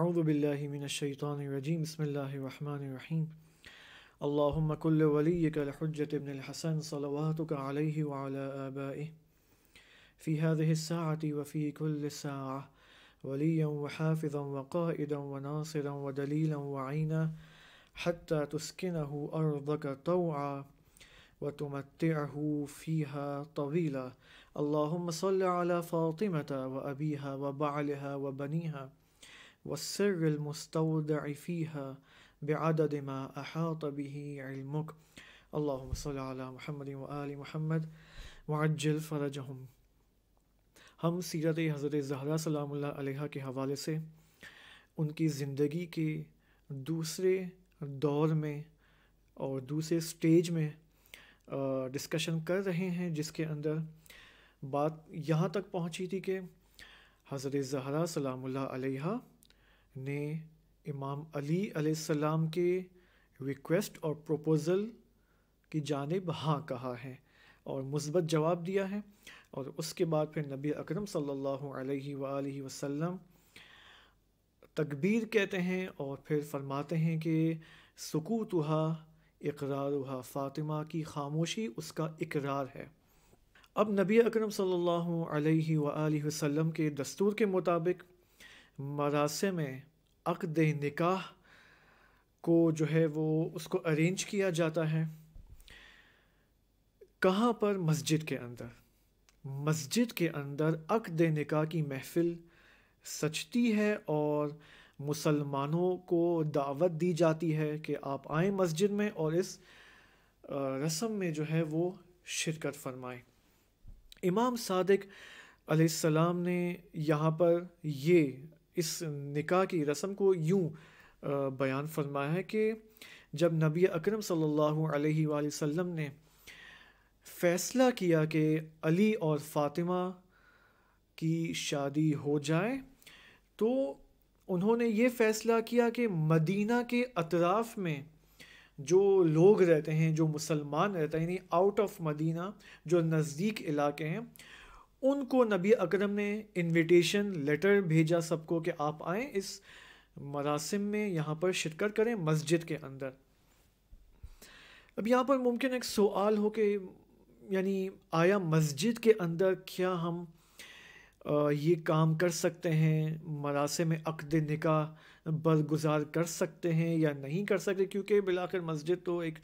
अऊज़ु बिल्लाहि मिनश शैतानिर रजीम बिस्मिल्लाहिर रहमानिर रहीम अल्लाहुम्मा कुल्ल वलिय्यिकल हुज्जत इब्न अल हसन सलवातुक अलैहि व अला आबाइहि फी हाज़िहि अस्साअति व फी कुल्ल साअह वलिय्यन व हाफ़िज़न व क़ाइदन व नासिरन व दलीलन व ऐना हत्ता तुस्किनहु अर्दक तौआ व तुमत्तिअहु फ़ीहा तवीला अल्लाहुम्मा सल्लि अला फ़ातिमता व अबीहा व बअलिहा व बनीहा वस्सर المستودع فيها بعدد ما أحاط به علمك اللهم صل على محمد وآل محمد وعجل فرجهم। हम सीरत हज़रत ज़हरा सलामुल्लाह अलैहा के हवाले से उनकी ज़िंदगी के दूसरे दौर में और दूसरे स्टेज में डिस्कशन कर रहे हैं, जिसके अंदर बात यहाँ तक पहुँची थी कि हज़रत ज़हरा सलामुल्लाह अलैहा ने इमाम अली अलैहिस्सलाम के रिक्वेस्ट और प्रपोज़ल की जानिब हाँ कहा है और मुस्बत जवाब दिया है। और उसके बाद फिर नबी अकरम सल्लल्लाहु अलैहि वसल्लम तकबीर कहते हैं और फिर फरमाते हैं कि सुकूतुहा इकरारुहा, फ़ातिमा की खामोशी उसका इकरार है। अब नबी अकरम सल्लल्लाहु अलैहि वसल्लम के दस्तूर के मुताबिक मरासिम में अक़्द-ए निकाह को जो है वो उसको अरेंज किया जाता है। कहाँ पर? मस्जिद के अंदर। मस्जिद के अंदर अक़्द-ए निकाह की महफ़िल सचती है और मुसलमानों को दावत दी जाती है कि आप आएँ मस्जिद में और इस रस्म में जो है वो शिरकत फरमाएं। इमाम सादिक अलैहिस्सलाम ने यहाँ पर ये इस निकाह की रस्म को यूँ बयान फरमाया है कि जब नबी अकरम सल्लल्लाहु अलैहि वसल्लम ने फ़ैसला किया कि अली और फ़ातिमा की शादी हो जाए तो उन्होंने ये फ़ैसला किया कि मदीना के अतराफ़ में जो लोग रहते हैं, जो मुसलमान रहते हैं, यानी आउट ऑफ मदीना जो नज़दीक इलाके हैं, उनको नबी अकरम ने इनविटेशन लेटर भेजा सबको कि आप आएँ इस मरासिम में, यहाँ पर शिरकत करें मस्जिद के अंदर। अब यहाँ पर मुमकिन एक सवाल हो कि यानी आया मस्जिद के अंदर क्या हम ये काम कर सकते हैं, मरासिम में अक़्द निकाह बरगुज़ार कर सकते हैं या नहीं कर सकते, क्योंकि बिलाखिर मस्जिद तो एक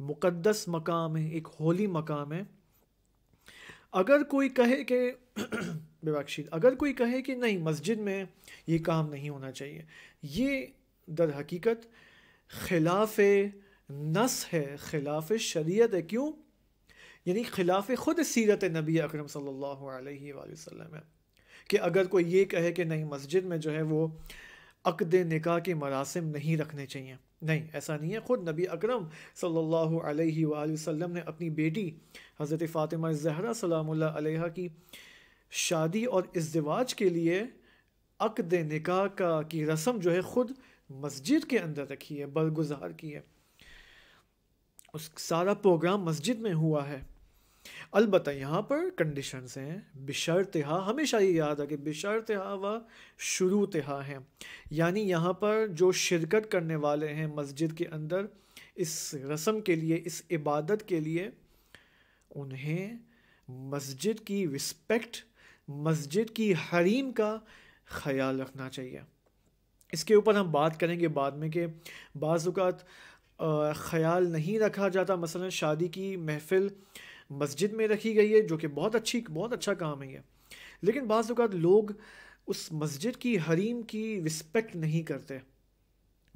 मुक़द्दस मकाम है, एक होली मकाम है। अगर कोई कहे कि नहीं मस्जिद में ये काम नहीं होना चाहिए, ये दर हकीकत खिलाफ नस है, खिलाफ शरीयत है। क्यों? यानी खिलाफ ख़ुद सीरत नबी अकरम सल्लल्लाहु अलैहि वसल्लम है कि अगर कोई ये कहे कि नहीं मस्जिद में जो है वो अक़्द निकाह के मरासिम नहीं रखने चाहिए, नहीं ऐसा नहीं है। ख़ुद नबी अकरम सल्लल्लाहु अलैहि वसल्लम ने अपनी बेटी हज़रत फ़ातिमा ज़हरा सलामुल्लाह अलैहा की शादी और इज़्दिवाज के लिए अक़्द निकाह की रस्म जो है ख़ुद मस्जिद के अंदर रखी है, बरगुज़ार की है। उस सारा प्रोग्राम मस्जिद में हुआ है। अलबत्ता यहाँ पर कंडीशंस हैं, बिशर्तहा, हमेशा ये याद है कि बिशर्तहा व शुरूतहा हैं, यानी यहाँ पर जो शिरकत करने वाले हैं मस्जिद के अंदर इस रस्म के लिए, इस इबादत के लिए, उन्हें मस्जिद की रिस्पेक्ट, मस्जिद की हरीम का ख्याल रखना चाहिए। इसके ऊपर हम बात करेंगे बाद में कि बाज़ औक़ात ख्याल नहीं रखा जाता। मसलन शादी की महफ़िल मस्जिद में रखी गई है, जो कि बहुत अच्छा काम है, लेकिन बाज़ औक़ात लोग उस मस्जिद की हरीम की रिस्पेक्ट नहीं करते।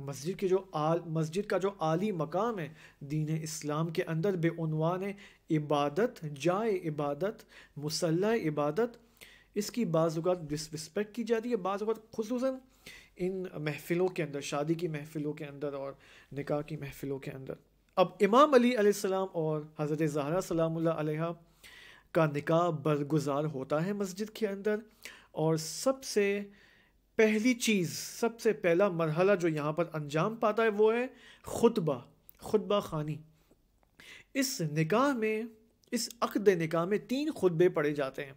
मस्जिद का जो आली मकाम है दीन इस्लाम के अंदर, बेउनवान इबादत, जाए इबादत, मुसल्ला इबादत, इसकी बाज़ औक़ात डिसरिस्पेक्ट की जाती है, बाज़ औक़ात खुसूसन इन महफ़िलों के अंदर, शादी की महफ़िलों के अंदर और निकाह की महफ़िलों के अंदर। अब इमाम अली अलैहिस्सलाम और हज़रत ज़हरा सलामुल्लाह अलैहा का निकाह बरगुज़ार होता है मस्जिद के अंदर। और सबसे पहली चीज़, सबसे पहला मरहला जो यहाँ पर अंजाम पाता है वो है खुतबा, खुतबा ख़ानी। इस निकाह में, इस अक़्द निकाह में 3 खुतबे पढ़े जाते हैं।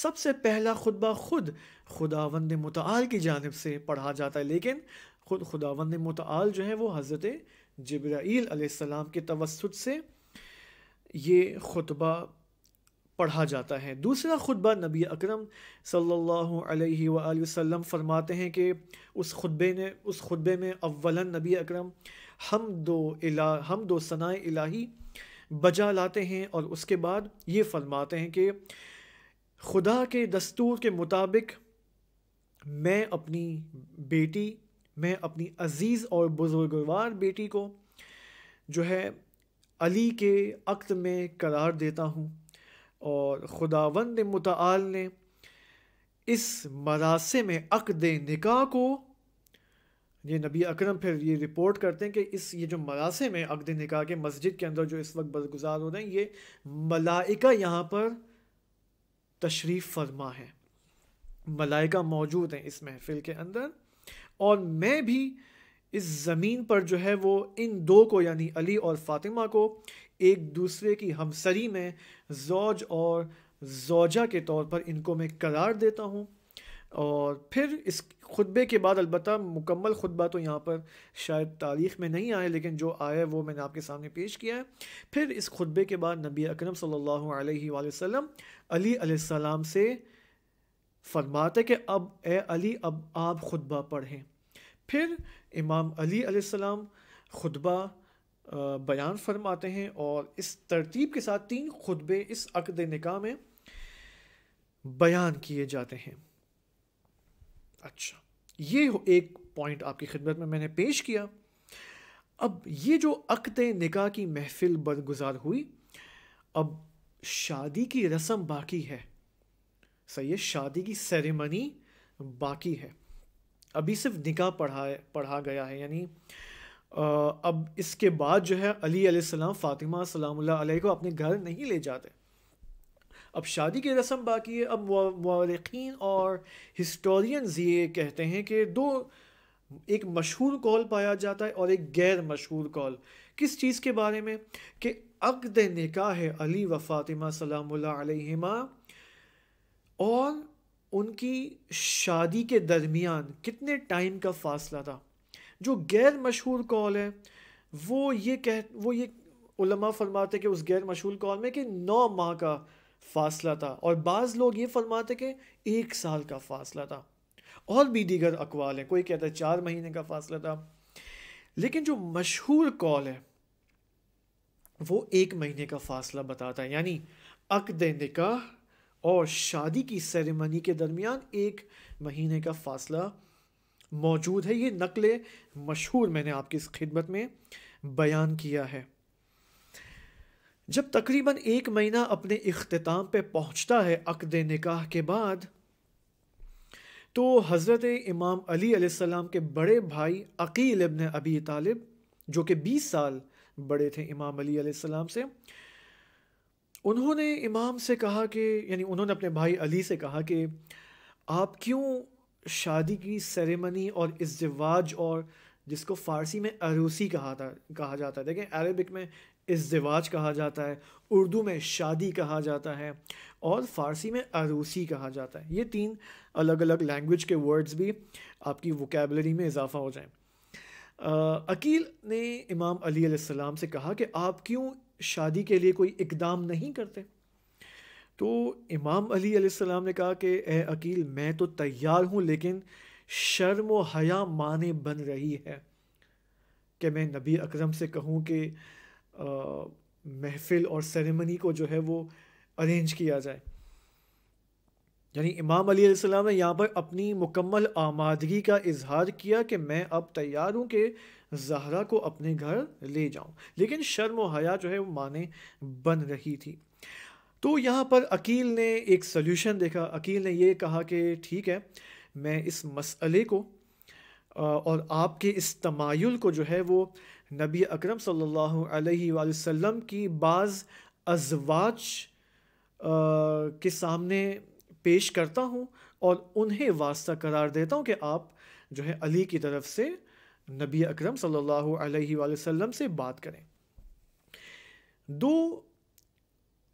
सबसे पहला खुतबा खुद खुदावंद मुतआल की जानिब से पढ़ा जाता है, लेकिन खुद खुदावंद मुतआल जो है वो हज़रत जिब्राईल अलैहिस्सलाम के तवस्सुत से ये खुतबा पढ़ा जाता है। दूसरा खुतबा नबी अकरम सल्लल्लाहु अलैहि वसल्लम फरमाते हैं कि उस खुतबे में अव्वलन नबी अकरम हमदो सनाए इलाही बजा लाते हैं और उसके बाद ये फरमाते हैं कि खुदा के दस्तूर के मुताबिक मैं अपनी बेटी, मैं अपनी अज़ीज़ और बुज़ुर्गवार बेटी को जो है अली के अक़्द में करार देता हूँ। और खुदावंद मुताल ने इस मरासे में अक़्द-ए-निकाह को, ये नबी अकरम फिर ये रिपोर्ट करते हैं कि इस ये जो मरासे में अक़्द-ए-निकाह के मस्जिद के अंदर जो इस वक्त बरगुजार हो रहे हैं, ये मलाइका यहाँ पर तशरीफ़ फरमा है, मलाइका मौजूद हैं इस महफिल के अंदर, और मैं भी इस ज़मीन पर जो है वो इन दो को यानी अली और फ़ातिमा को एक दूसरे की हमसरी में ज़ौज और ज़ौजा के तौर पर इनको मैं करार देता हूँ। और फिर इस खुतबे के बाद अलबत्ता मुकम्मल खुतबा तो यहाँ पर शायद तारीख़ में नहीं आया, लेकिन जो आया वो मैंने आपके सामने पेश किया है। फिर इस खुतबे के बाद नबी अकरम सल्लल्लाहु अलैहि वसल्लम अली अलैहिस्सलाम से फरमाते कि अब ए अली, अब आप खुतबा पढ़ें। फिर इमाम अली अलैहिस्सलाम खुतबा बयान फरमाते हैं और इस तरतीब के साथ तीन खुतबे इस अक़्द-ए-निकाह में बयान किए जाते हैं। अच्छा, ये एक पॉइंट आपकी खिदमत में मैंने पेश किया। अब ये जो अक़्द-ए-निकाह की महफिल बरगुजार हुई, अब शादी की रस्म बाकी है, सही है, शादी की सेरेमनी बाकी है, अभी सिर्फ निकाह पढ़ा गया है। यानी अब इसके बाद जो है अली अलैहिस्सलाम फ़ातिमा सलामुल्लाह अलैहा को अपने घर नहीं ले जाते, अब शादी की रस्म बाकी है। अब मुअर्रिखीन और हिस्टोरियंस ये कहते हैं कि दो, एक मशहूर कौल पाया जाता है और एक गैर मशहूर कौल, किस चीज़ के बारे में कि अक़्द-ए-निकाह अली व फ़ातिमा सलामुल्लाह अलैहिमा और उनकी शादी के दरमियान कितने टाइम का फासला था। जो गैर मशहूर कौल है वो ये उलमा फरमाते कि उस गैर मशहूर कौल में कि 9 माह का फासला था, और बाज़ लोग ये फरमाते कि 1 साल का फासला था, और भी दीगर अकवाल हैं, कोई कहता है 4 महीने का फासला था, लेकिन जो मशहूर कौल है वो 1 महीने का फासला बताता है। यानी अक़्द-ए-निकाह और शादी की सेरेमनी के दरमियान 1 महीने का फासला मौजूद है। ये नक़ल मशहूर मैंने आपकी इस खिदमत में बयान किया है। जब तकरीबन 1 महीना अपने इख्तिताम पे पहुँचता है अक़्द-ए-निकाह के बाद, तो हज़रत इमाम अली अलैहिस्सलाम के बड़े भाई अक़ील इब्न अबी तालिब, जो कि 20 साल बड़े थे इमाम अली अलैहिस्सलाम से, उन्होंने इमाम से कहा कि यानी उन्होंने अपने भाई अली से कहा कि आप क्यों शादी की सेरेमनी और इज़्ज़िवाज, और जिसको फ़ारसी में अरूसी कहा जाता है, देखें अरबिक में इज़्ज़िवाज कहा जाता है, उर्दू में शादी कहा जाता है और फ़ारसी में अरूसी कहा जाता है, ये 3 अलग अलग लैंग्वेज के वर्ड्स भी आपकी वोकेबलरी में इजाफ़ा हो जाए। अकील ने इमाम अली अलैहिस्सलाम से कहा कि आप क्यों शादी के लिए कोई इकदाम नहीं करते। तो इमाम अली अलैहिस्सलाम ने कहा कि ए अकील, मैं तो तैयार हूँ, लेकिन शर्म व हया माने बन रही है कि मैं नबी अकरम से कहूँ कि महफिल और सेरेमनी को जो है वो अरेंज किया जाए। यानी इमाम अली अलैहिस्सलाम ने यहाँ पर अपनी मुकम्मल आमादगी का इजहार किया कि मैं अब तैयार हूँ कि ज़हरा को अपने घर ले जाऊँ, लेकिन शर्म व हया जो है वो माने बन रही थी। तो यहाँ पर अकील ने एक सल्यूशन देखा। अकील ने ये कहा कि ठीक है, मैं इस मसले को और आपके इस तमायुल को जो है वो नबी अकरम सल्लल्लाहु अलैहि वसल्लम की बाज़ अज़वाज के सामने पेश करता हूँ और उन्हें वास्ता करार देता हूँ कि आप जो है अली की तरफ से नबी अकरम सल्लल्लाहु अलैहि वसल्लम से बात करें। 2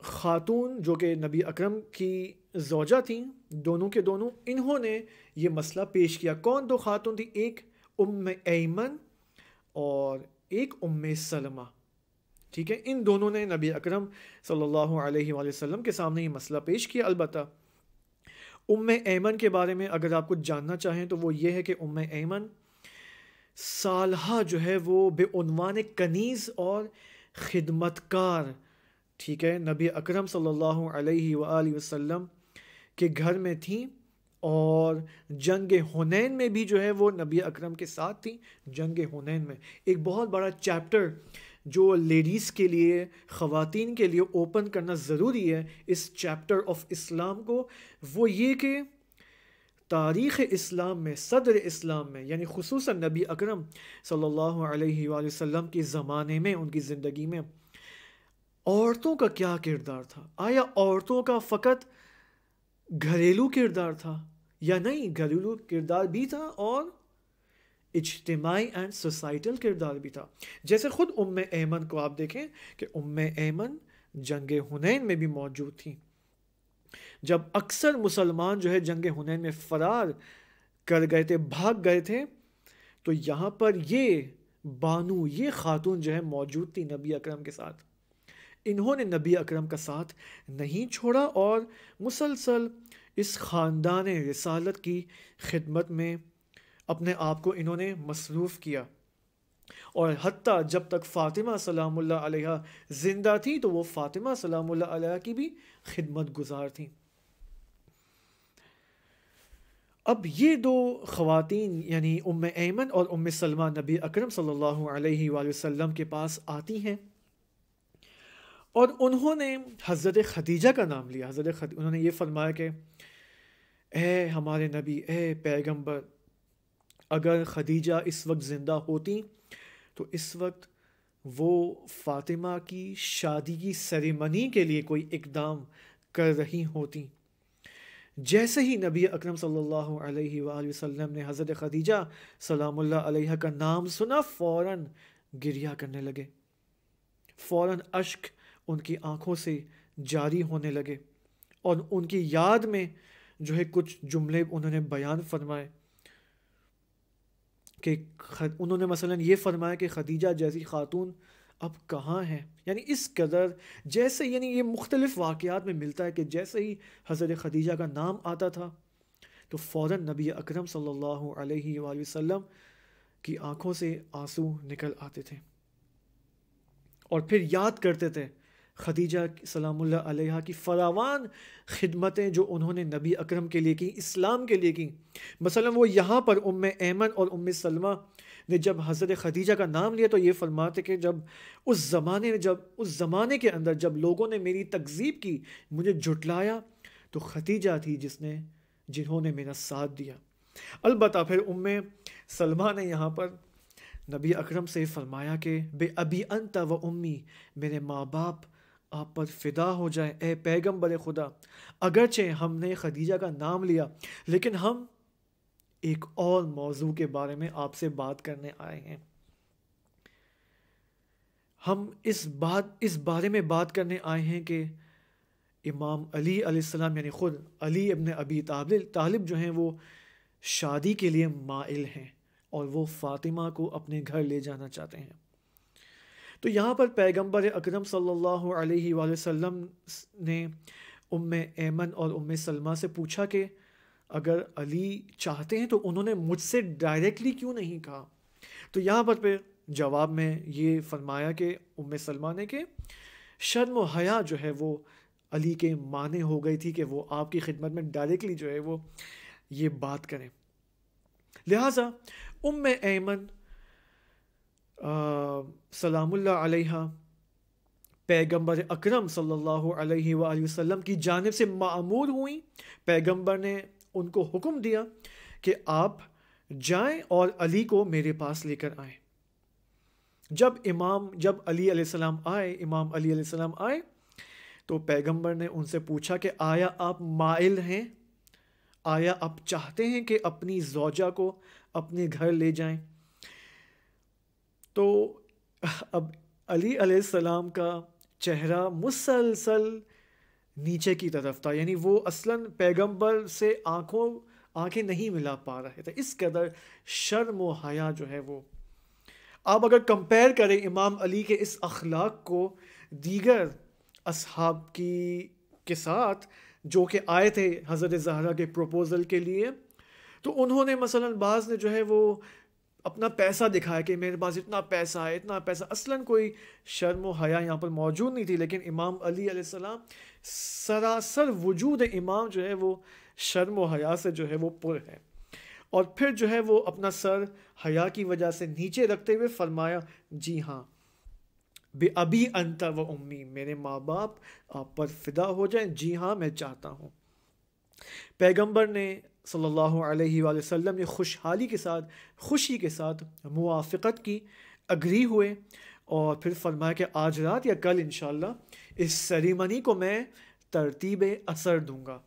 खातून जो कि नबी अकरम की जोजा थीं दोनों के दोनों, इन्होंने ये मसला पेश किया। कौन दो खातून थी? एक उम्म ऐमन और एक उम्म सलमा, ठीक है। इन दोनों ने नबी अकरम सल्लल्लाहु अलैहि वसल्लम के सामने ये मसला पेश किया। अलबत्ता उम्म ऐमन के बारे में अगर आप कुछ जानना चाहें तो वो ये है कि उम्म ऐमन सालहा जो है वो बेउनवान कनीज़ और ख़िदमतकार, ठीक है, नबी अकरम सल्लल्लाहु अलैहि वसल्लम के घर में थी और जंग हुनैन में भी जो है वो नबी अकरम के साथ थी। जंग हुनैन में एक बहुत बड़ा चैप्टर जो लेडीज़ के लिए, ख़वातीन के लिए ओपन करना ज़रूरी है इस चैप्टर ऑफ इस्लाम को, वो ये कि तारीख़ इस्लाम में, सदर इस्लाम में, यानी ख़ुसूसन नबी अकरम सल्लल्लाहु अलैहि वसल्लम के ज़माने में, उनकी ज़िंदगी में औरतों का क्या किरदार था। आया औरतों का फ़कत घरेलू किरदार था या नहीं? घरेलू किरदार भी था और इज्तिमाई एंड सोसाइटल किरदार भी था। जैसे ख़ुद उम्म ऐमन को आप देखें कि उम्म ऐमन जंग हुनैन में भी मौजूद थी। जब अक्सर मुसलमान जो है जंग हुनैन में फ़रार कर गए थे, भाग गए थे, तो यहाँ पर ये बानू, ये खातून जो है मौजूद थी नबी अकरम के साथ। इन्होंने नबी अकरम का साथ नहीं छोड़ा और मुसलसल इस ख़ानदान रिसालत की खिदमत में अपने आप को इन्होंने मसरूफ़ किया। और हत्ता जब तक फ़ातिमा सलामुल्लाह अलैहा ज़िंदा थी तो वो फ़ातिमा सलामुल्लाह अलैहा की भी खिदमत गुजार थी। अब ये दो ख़वातीन यानी उम्म ऐमन और उम्म सलमा नबी अकरम सल्लल्लाहु अलैहि वसल्लम के पास आती हैं और उन्होंने हज़रत खदीजा का नाम लिया। उन्होंने ये फरमाया कि ऐ हमारे नबी, ऐ पैगंबर, अगर खदीजा इस वक्त ज़िंदा होती तो इस वक्त वो फ़ातिमा की शादी की सेरेमनी के लिए कोई इकदाम कर रही होती। जैसे ही नबी अकरम सल्लल्लाहु अलैहि वसल्लम ने हज़रत खदीजा सलामुल्लाह अलैहा का नाम सुना, फ़ौरन गिरिया करने लगे, फ़ौरन अश्क उनकी आँखों से जारी होने लगे और उनकी याद में जो है कुछ जुमले उन्होंने बयान फरमाए कि उन्होंने मसलन ये फरमाया कि खदीजा जैसी खातून अब कहाँ हैं। यानी इस कदर, जैसे यानी ये मुख्तलिफ़ वाक़यात में मिलता है कि जैसे ही हज़रत खदीजा का नाम आता था तो फ़ौरन नबी अकरम सल्लल्लाहु अलैहि वसल्लम की आँखों से आंसू निकल आते थे और फिर याद करते थे खदीजा सलामुल्लाह अलैहा की फ़रावान खिदमतें जो उन्होंने नबी अकरम के लिए की, इस्लाम के लिए की। मसलन वो यहाँ पर उम्म ऐमन और उम्म सलमा ने जब हज़रत खदीजा का नाम लिया तो ये फरमाते कि उस ज़माने के अंदर जब लोगों ने मेरी तकज़ीब की, मुझे झुटलाया, तो खदीजा थी जिन्होंने मेरा साथ दिया। अलबत्ता फिर उम्म सलमा ने यहाँ पर नबी अकरम से फरमाया कि बे अबी अंता व उम्मी, मेरे माँ बाप आप पर फ़िदा हो जाए ए पैगंबर खुदा, अगरचे हमने खदीजा का नाम लिया लेकिन हम एक और मौजू के बारे में आपसे बात करने आए हैं। हम इस बारे में बात करने आए हैं कि इमाम अली अलैहिस्सलाम यानी ख़ुद अली इब्न अबी तालिब जो हैं वो शादी के लिए माइल हैं और वो फ़ातिमा को अपने घर ले जाना चाहते हैं। तो यहाँ पर पैगंबर अकरम सल्लल्लाहु अलैहि वसल्लम ने उम्म ऐमन और उम्म सलमा से पूछा कि अगर अली चाहते हैं तो उन्होंने मुझसे डायरेक्टली क्यों नहीं कहा। तो यहाँ पर जवाब में ये फरमाया कि उम्म सलमा ने कि शर्म और हया जो है वो अली के माने हो गई थी कि वो आपकी खिदमत में डायरेक्टली जो है वो ये बात करें। लिहाजा उम्म ऐमन सलामुल्लाह अलैहा पैगंबर अकरम सल्लल्लाहु अलैहि वसल्लम की जानिब से मामूर हुई। पैगंबर ने उनको हुक्म दिया कि आप जाएं और अली को मेरे पास लेकर आएं। जब अली अलैहिस्सलाम आए, इमाम अली अलैहिस्सलाम आए तो पैगंबर ने उनसे पूछा कि आया आप माइल हैं, आया आप चाहते हैं कि अपनी जोजा को अपने घर ले जाएं। तो अब अली अलैहिस्सलाम का चेहरा मुसलसल नीचे की तरफ था, यानी वो असलन पैगंबर से आंखें नहीं मिला पा रहे थे, इस कदर शर्म व हया जो है वो। आप अगर कंपेयर करें इमाम अली के इस अखलाक को दीगर असहाब के साथ जो कि आए थे हज़रत ज़हरा के प्रपोज़ल के लिए, तो उन्होंने मसलन बाज़ ने जो है वो अपना पैसा दिखाया कि मेरे पास इतना पैसा है, इतना पैसा। असलन कोई शर्म व हया यहाँ पर मौजूद नहीं थी, लेकिन इमाम अली अलैहिस्सलाम सरासर वजूद इमाम जो है वो शर्म व हया से जो है वो पुर है। और फिर जो है वो अपना सर हया की वजह से नीचे रखते हुए फरमाया, जी हाँ, बे अभी अंता व उम्मी, मेरे माँ बाप आप पर फिदा हो जाएं, जी हाँ मैं चाहता हूँ। पैगंबर ने सल्लल्लाहु अलैहि वसल्लम ने खुशी के साथ मुआफ़क़त की, अग्री हुए और फिर फरमाया कि आज रात या कल इंशाल्लाह इस सेरेमनी को मैं तरतीब असर दूँगा।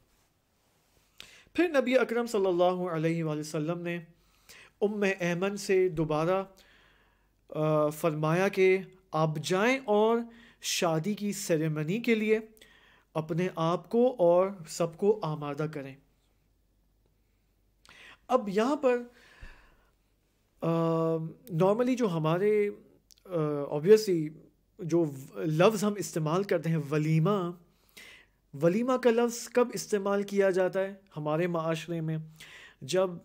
फिर नबी अकरम सल्लल्लाहु अलैहि वसल्लम ने उम्म ऐमन से दोबारा फरमाया कि आप जाएं और शादी की सेरेमनी के लिए अपने आप को और सबको आमादा करें। अब यहाँ पर नॉर्मली जो हमारे ऑब्वियसली जो लफ्ज़ हम इस्तेमाल करते हैं, वलीमा का लफ्ज़ कब इस्तेमाल किया जाता है हमारे माशरे में? जब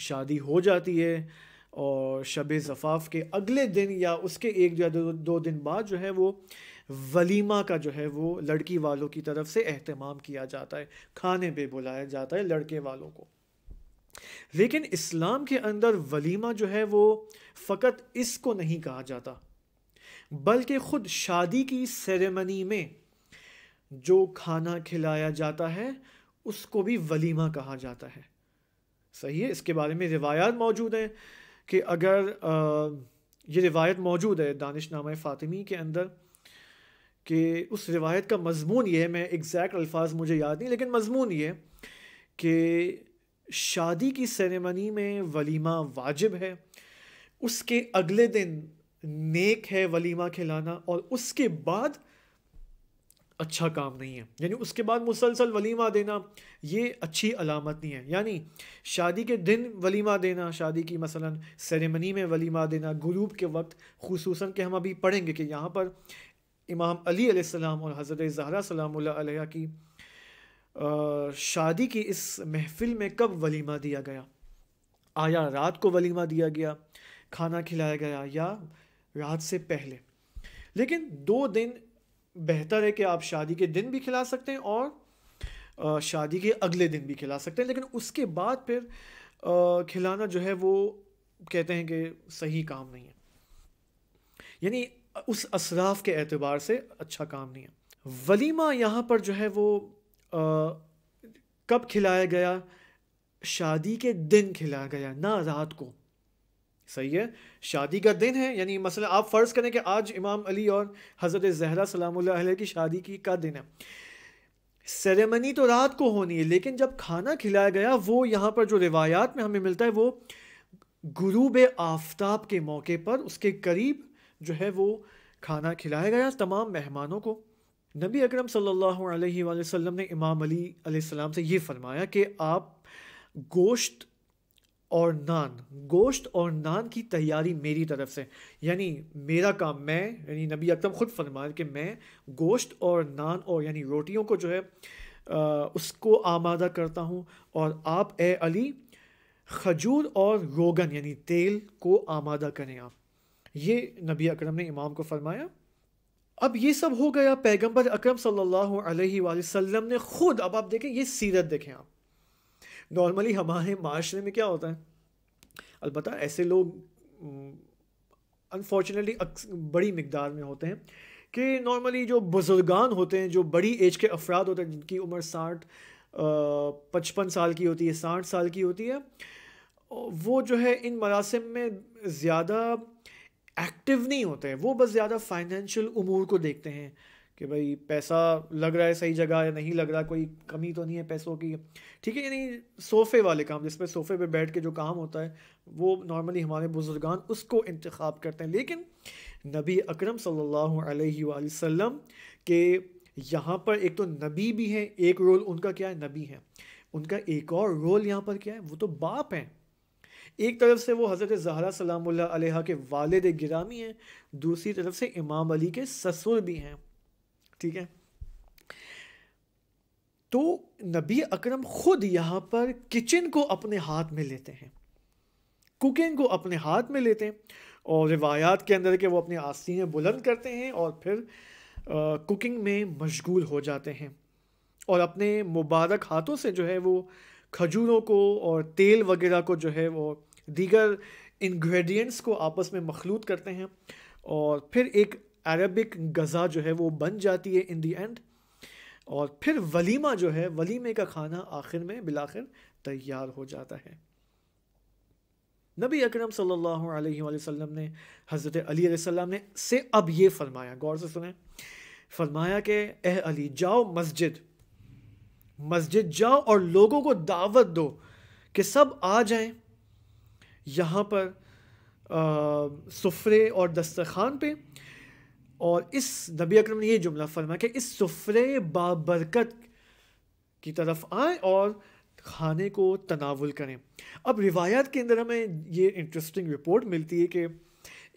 शादी हो जाती है और शबे ज़फ़ाफ़ के अगले दिन या उसके एक या दो दिन बाद जो है वो वलीमा का जो है वो लड़की वालों की तरफ से एहतमाम किया जाता है, खाने पे बुलाया जाता है लड़के वालों को। लेकिन इस्लाम के अंदर वलीमा जो है वो फ़कत इसको नहीं कहा जाता, बल्कि ख़ुद शादी की सेरेमनी में जो खाना खिलाया जाता है उसको भी वलीमा कहा जाता है। सही है, इसके बारे में रिवायात मौजूद हैं कि अगर ये रिवायत मौजूद है दानिशनामा फ़ातिमी के अंदर, कि उस रिवायत का मज़मून ये है, मैं एग्जैक्ट अल्फाज मुझे याद नहीं, लेकिन मज़मून ये कि शादी की सेरेमनी में वलीमा वाजिब है, उसके अगले दिन नेक है वलीमा खिलाना और उसके बाद अच्छा काम नहीं है, यानी उसके बाद मुसलसल वलीमा देना ये अच्छी अलामत नहीं है। यानी शादी के दिन वलीमा देना, शादी की मसलन सेरेमनी में वलीमा देना, गुरूब के वक्त खुसूसन के हम अभी पढ़ेंगे कि यहाँ पर इमाम अली अलैहिस्सलाम और हज़रत ज़हरा सलामुल्लाह अलैहा की शादी की इस महफ़िल में कब वलीमा दिया गया, आया रात को वलीमा दिया गया, खाना खिलाया गया, या रात से पहले। लेकिन दो दिन बेहतर है कि आप शादी के दिन भी खिला सकते हैं और शादी के अगले दिन भी खिला सकते हैं, लेकिन उसके बाद फिर खिलाना जो है वो कहते हैं कि सही काम नहीं है, यानी उस असराफ के एतबार से अच्छा काम नहीं है। वलीमा यहाँ पर जो है वो कब खिलाया गया? शादी के दिन खिलाया गया, ना रात को। सही है, शादी का दिन है, यानी मसलन आप फ़र्ज़ करें कि आज इमाम अली और हज़रत ज़हरा सलामुल्लाह अलैहा की शादी की का दिन है, सेरेमनी तो रात को होनी है, लेकिन जब खाना खिलाया गया वो यहाँ पर जो रिवायात में हमें मिलता है वो गुरूब आफ्ताब के मौके पर उसके करीब जो है वो खाना खिलाया गया तमाम मेहमानों को। नबी अकरम सल्लल्लाहु अलैहि वसल्लम ने इमाम अली अलैहिस्सलाम से ये फरमाया कि आप गोश्त और नान की तैयारी मेरी तरफ से, यानी मेरा काम, मैं, यानी नबी अकरम ख़ुद फरमाया कि मैं गोश्त और नान और यानी रोटियों को जो है उसको आमादा करता हूँ, और आप ए अली खजूर और रोगन यानी तेल को आमादा करें आप। ये नबी अकरम ने इमाम को फरमाया। अब ये सब हो गया, पैगंबर अकरम सल्लल्लाहु अलैहि वसल्लम ने ख़ुद, अब आप देखें ये सीरत देखें आप, नॉर्मली हमारे माशरे में क्या होता है, अलबत्ता ऐसे लोग अनफॉर्चुनेटली बड़ी मिकदार में होते हैं कि नॉर्मली जो बुजुर्गान होते हैं, जो बड़ी एज के अफराद होते हैं, जिनकी उम्र 55 साल की होती है, 60 साल की होती है, वो जो है इन मरासिम में ज़्यादा एक्टिव नहीं होते हैं, वो बस ज़्यादा फाइनेंशियल उमूर को देखते हैं कि भाई पैसा लग रहा है सही जगह या नहीं लग रहा, कोई कमी तो नहीं है पैसों की, ठीक है, यानी सोफ़े वाले काम, जिसमें सोफ़े पे बैठ के जो काम होता है वो नॉर्मली हमारे बुजुर्गान उसको इंतखाब करते हैं। लेकिन नबी अकरम सल्लल्लाहु अलैहि वसल्लम के यहाँ पर एक तो नबी भी हैं, एक रोल उनका क्या है, नबी हैं, उनका एक और रोल यहाँ पर क्या है, वो तो बाप हैं। एक तरफ से वो हज़रत ज़हरा सलामुल्लाह अलैहा के वालिद गिरामी हैं, दूसरी तरफ से इमाम अली के ससुर भी हैं। ठीक है, तो नबी अकरम ख़ुद यहाँ पर किचन को अपने हाथ में लेते हैं, कुकिंग को अपने हाथ में लेते हैं, और रिवायात के अंदर के वो अपने आस्तीनें बुलंद करते हैं और फिर कुकिंग में मशगूल हो जाते हैं और अपने मुबारक हाथों से जो है वो खजूरों को और तेल वगैरह को जो है वो दीगर इंग्रेडिएंट्स को आपस में मखलूत करते हैं और फिर एक अरबिक गज़ा जो है वो बन जाती है इन दी एंड। और फिर वलीमा जो है, वलीमे का खाना आखिर में बिलाखिर तैयार हो जाता है। नबी अकरम सल्लल्लाहु अलैहि वसल्लम ने हज़रत अली अलैहिस्सलाम ने से अब ये फरमाया, गौर से सुने, फरमाया कि ए अली, जाओ मस्जिद, मस्जिद जाओ और लोगों को दावत दो कि सब आ जाएं यहाँ पर सुफरे और दस्तरखान पे। और इस नबी अकरम ने ये जुमला फरमाया कि इस सुफरे बाबरकत की तरफ आएं और खाने को तनावुल करें। अब रिवायत के अंदर हमें ये इंटरेस्टिंग रिपोर्ट मिलती है कि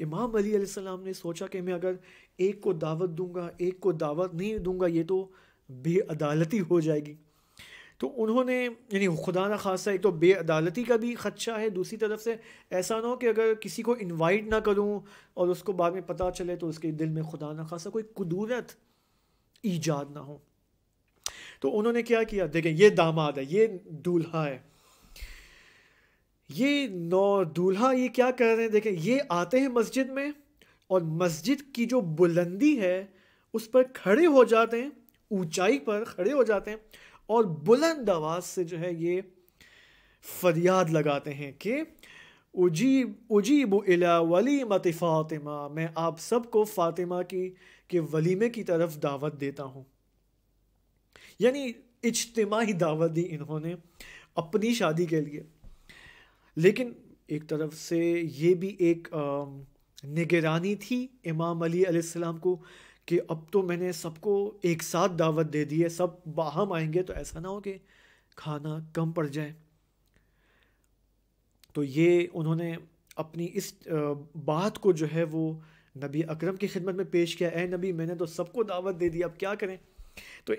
इमाम अली अलैहिस्सलाम ने सोचा कि मैं अगर एक को दावत दूंगा, एक को दावत नहीं दूंगा, ये तो बेअदालती हो जाएगी। तो उन्होंने, यानी खुदा न खासा, एक तो बेअदालती का भी खदशा है, दूसरी तरफ से ऐसा ना हो कि अगर किसी को इनवाइट ना करूं और उसको बाद में पता चले तो उसके दिल में खुदा न खासा कोई कुदूरत ईजाद ना हो। तो उन्होंने क्या किया, देखें ये दामाद है, ये दूल्हा है, ये नौ दूल्हा, ये क्या कर रहे हैं, देखें ये आते हैं मस्जिद में और मस्जिद की जो बुलंदी है उस पर खड़े हो जाते हैं, ऊंचाई पर खड़े हो जाते हैं और बुलंद आवाज़ से जो है ये फरियाद लगाते हैं कि उजीब इला वलीमत फातिमा, मैं आप सबको फातिमा के वलीमे की तरफ दावत देता हूँ। यानी इज्तिमाई दावत दी इन्होंने अपनी शादी के लिए। लेकिन एक तरफ से ये भी एक निगरानी थी इमाम अली अलैहिस्सलाम को कि अब तो मैंने सबको एक साथ दावत दे दी है, सब बाहम आएंगे तो ऐसा ना हो कि खाना कम पड़ जाए। तो ये उन्होंने अपनी इस बात को जो है वो नबी अकरम की खिदमत में पेश किया, ए नबी मैंने तो सबको दावत दे दी, अब क्या करें। तो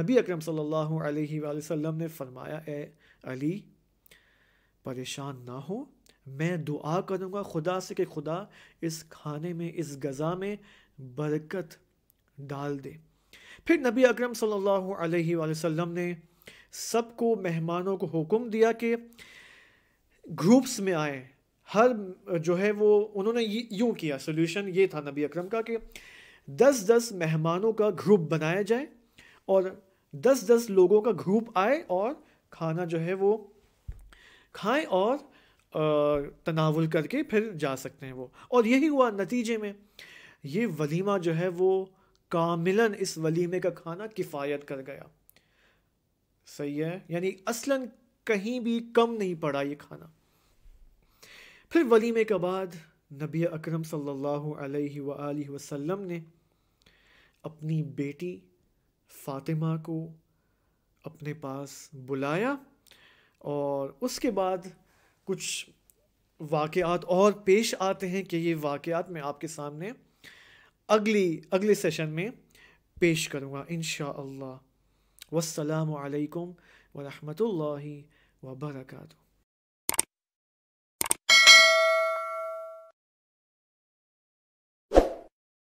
नबी अकरम सल्लल्लाहु अलैहि वसल्लम ने फरमाया, ए अली परेशान ना हो, मैं दुआ करूँगा खुदा से कि खुदा इस खाने में, इस गज़ा में बरकत डाल दे। फिर नबी अकरम सल्लल्लाहु अलैहि वसल्लम ने सबको, मेहमानों को हुक्म दिया कि ग्रुप्स में आए, हर जो है वो उन्होंने यूँ किया, सोल्यूशन ये था नबी अकरम का कि 10-10 मेहमानों का ग्रुप बनाया जाए और 10-10 लोगों का ग्रुप आए और खाना जो है वो खाएं और तनावुल करके फिर जा सकते हैं वो। और यही हुआ, नतीजे में ये वलीमा जो है वो कामिलन, इस वलीमे का खाना किफ़ायत कर गया। सही है, यानी असलन कहीं भी कम नहीं पड़ा ये खाना। फिर वलीमे के बाद नबी अकरम सल्लल्लाहु अलैहि व आलिहि वसल्लम ने अपनी बेटी फ़ातिमा को अपने पास बुलाया और उसके बाद कुछ वाक़यात और पेश आते हैं कि ये वाक़यात मैं आपके सामने अगले सेशन में पेश करूँगा इंशाअल्लाह। वस्सलामु अलैकुम व रहमतुल्लाहि व बरकातुहू।